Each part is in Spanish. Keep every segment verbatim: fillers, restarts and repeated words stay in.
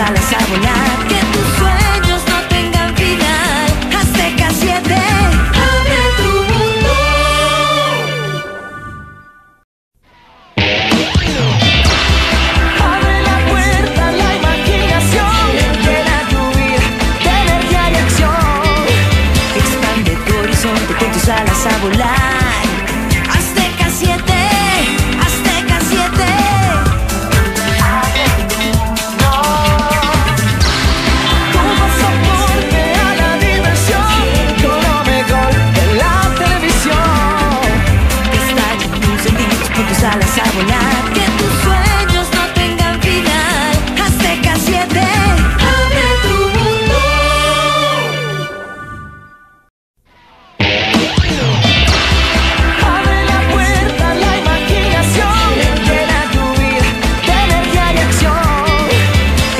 alas a volar, que tus sueños no tengan final. Azteca siete, abre tu mundo. Abre la puerta, la imaginación, llena tu vida de energía y acción. Expande tu horizonte con tus alas a volar. Alas a volar, que tus sueños no tengan final. Azteca siete, abre tu mundo. Abre la puerta, la imaginación, llena tu vida de energía y acción.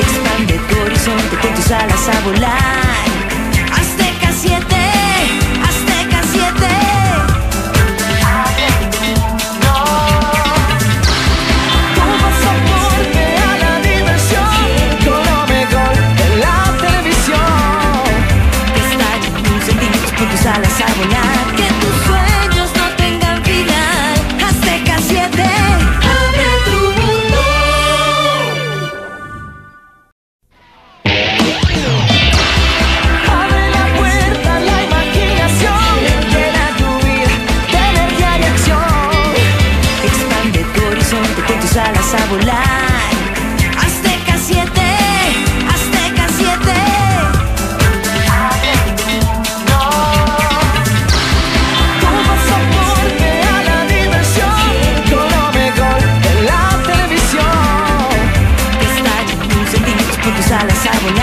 Expande tu horizonte con tus alas a volar. Alas a volar, que tus sueños no tengan final. Azteca siete, abre tu mundo. Abre la puerta, la imaginación, llena tu vida de energía y acción. Expande tu horizonte con tus alas a volar. Alas a volar.